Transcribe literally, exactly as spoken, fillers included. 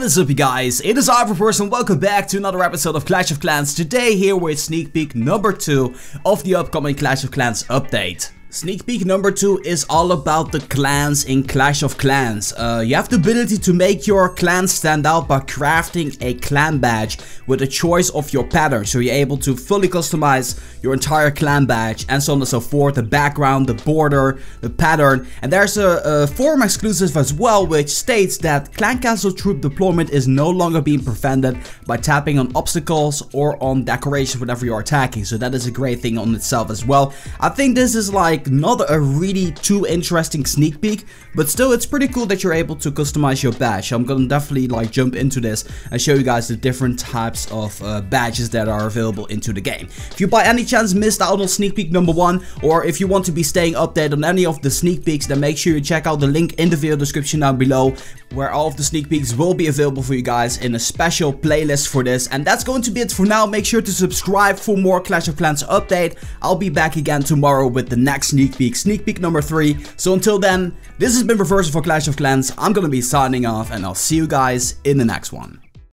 What is up, you guys? It is I, Reversal, and welcome back to another episode of Clash of Clans. Today here with sneak peek number two of the upcoming Clash of Clans update. Sneak peek number two is all about the clans in Clash of Clans. Uh, you have the ability to make your clan stand out by crafting a clan badge with a choice of your pattern. So you're able to fully customize your entire clan badge and so on and so forth. The background, the border, the pattern. And there's a, a forum exclusive as well which states that clan council troop deployment is no longer being prevented by tapping on obstacles or on decorations whenever you're attacking. So that is a great thing on itself as well. I think this is like not a really too interesting sneak peek, but still it's pretty cool that you're able to customize your badge. I'm gonna definitely like jump into this and show you guys the different types of uh, badges that are available into the game. If you by any chance missed out on sneak peek number one, or if you want to be staying updated on any of the sneak peeks, then make sure you check out the link in the video description down below, where all of the sneak peeks will be available for you guys in a special playlist for this. And that's going to be it for now. Make sure to subscribe for more Clash of Clans update. I'll be back again tomorrow with the next sneak peek, sneak peek number three. So until then, this has been Reversal for Clash of Clans. I'm gonna be signing off, and I'll see you guys in the next one.